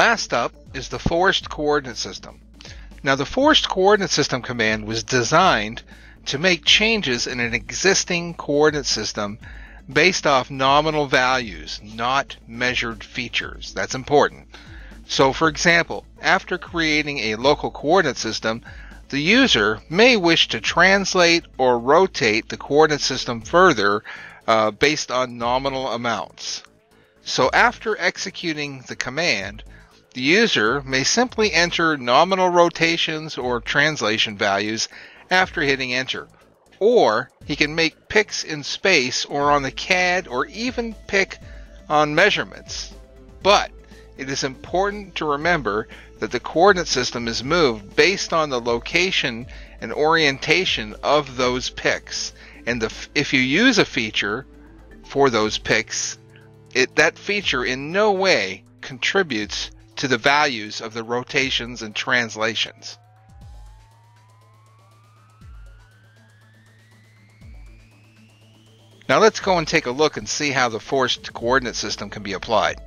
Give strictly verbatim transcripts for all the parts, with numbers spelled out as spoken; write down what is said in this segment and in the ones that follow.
last up is the forced coordinate system. Now, the forced coordinate system command was designed to make changes in an existing coordinate system based off nominal values, not measured features. That's important. So, for example, after creating a local coordinate system, the user may wish to translate or rotate the coordinate system further uh, based on nominal amounts. So after executing the command, the user may simply enter nominal rotations or translation values after hitting enter, or he can make picks in space or on the C A D, or even pick on measurements. But it is important to remember that the coordinate system is moved based on the location and orientation of those picks, and the, if you use a feature for those picks, it, that feature in no way contributes to the values of the rotations and translations. Now let's go and take a look and see how the forced coordinate system can be applied.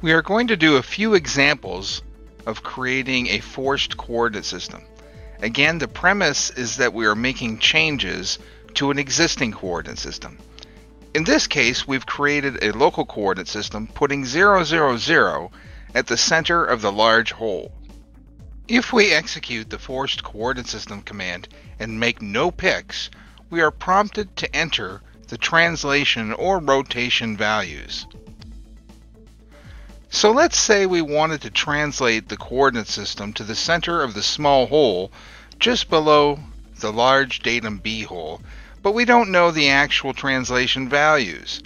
We are going to do a few examples of creating a forced coordinate system. Again, the premise is that we are making changes to an existing coordinate system. In this case, we've created a local coordinate system putting zero, zero, zero at the center of the large hole. If we execute the forced coordinate system command and make no picks, we are prompted to enter the translation or rotation values. So let's say we wanted to translate the coordinate system to the center of the small hole just below the large datum B hole, but we don't know the actual translation values.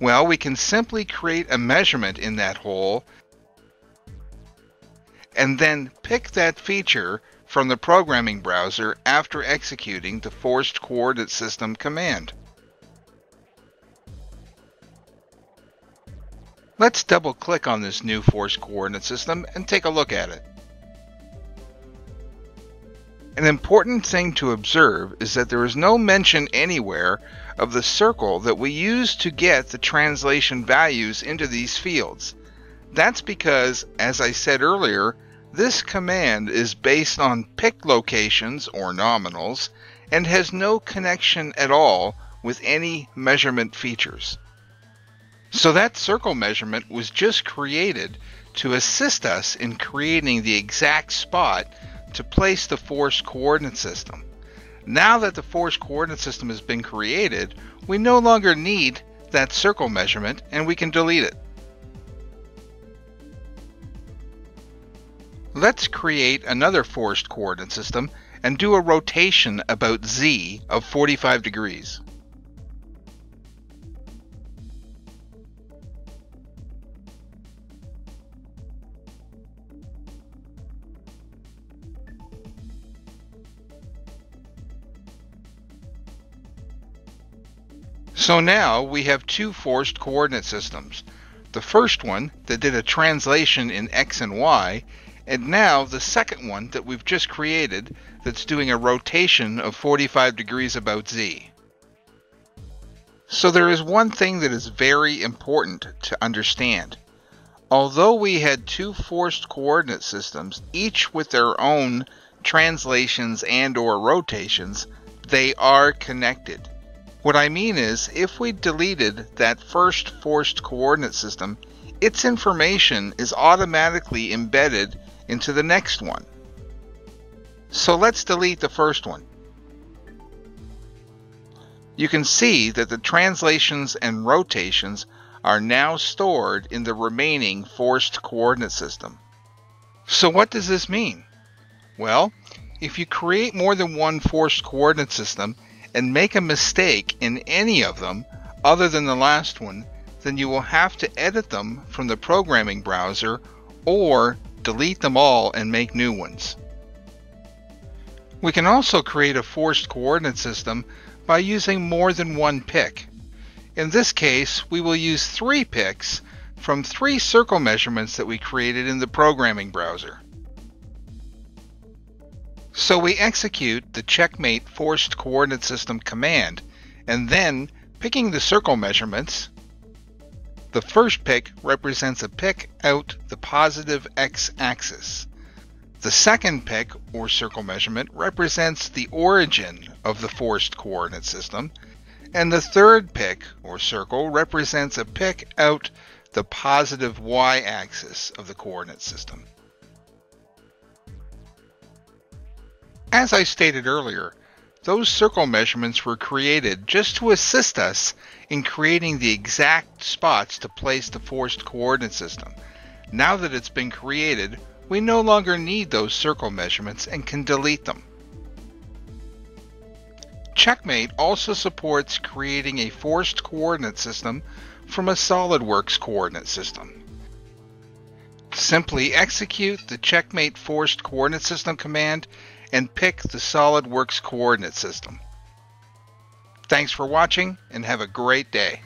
Well, we can simply create a measurement in that hole and then pick that feature from the programming browser after executing the forced coordinate system command. Let's double click on this new forced coordinate system and take a look at it. An important thing to observe is that there is no mention anywhere of the circle that we use to get the translation values into these fields. That's because, as I said earlier, this command is based on pick locations or nominals and has no connection at all with any measurement features. So that circle measurement was just created to assist us in creating the exact spot to place the forced coordinate system. Now that the forced coordinate system has been created, we no longer need that circle measurement and we can delete it. Let's create another forced coordinate system and do a rotation about Z of forty-five degrees. So now we have two forced coordinate systems. The first one that did a translation in X and Y, and now the second one that we've just created that's doing a rotation of forty-five degrees about Z. So there is one thing that is very important to understand. Although we had two forced coordinate systems, each with their own translations and or rotations, they are connected. What I mean is, if we deleted that first forced coordinate system, its information is automatically embedded into the next one. So let's delete the first one. You can see that the translations and rotations are now stored in the remaining forced coordinate system. So what does this mean? Well, if you create more than one forced coordinate system and make a mistake in any of them other than the last one, then you will have to edit them from the programming browser or delete them all and make new ones. We can also create a forced coordinate system by using more than one pick. In this case, we will use three picks from three circle measurements that we created in the programming browser. So we execute the Checkmate forced coordinate system command, and then picking the circle measurements, The first pick represents a pick out the positive x-axis. The second pick, or circle measurement, represents the origin of the forced coordinate system. And the third pick, or circle, represents a pick out the positive y-axis of the coordinate system. As I stated earlier, those circle measurements were created just to assist us in creating the exact spots to place the forced coordinate system. Now that it's been created, we no longer need those circle measurements and can delete them. Checkmate also supports creating a forced coordinate system from a SolidWorks coordinate system. Simply execute the Checkmate forced coordinate system command and pick the SolidWorks coordinate system. Thanks for watching and have a great day.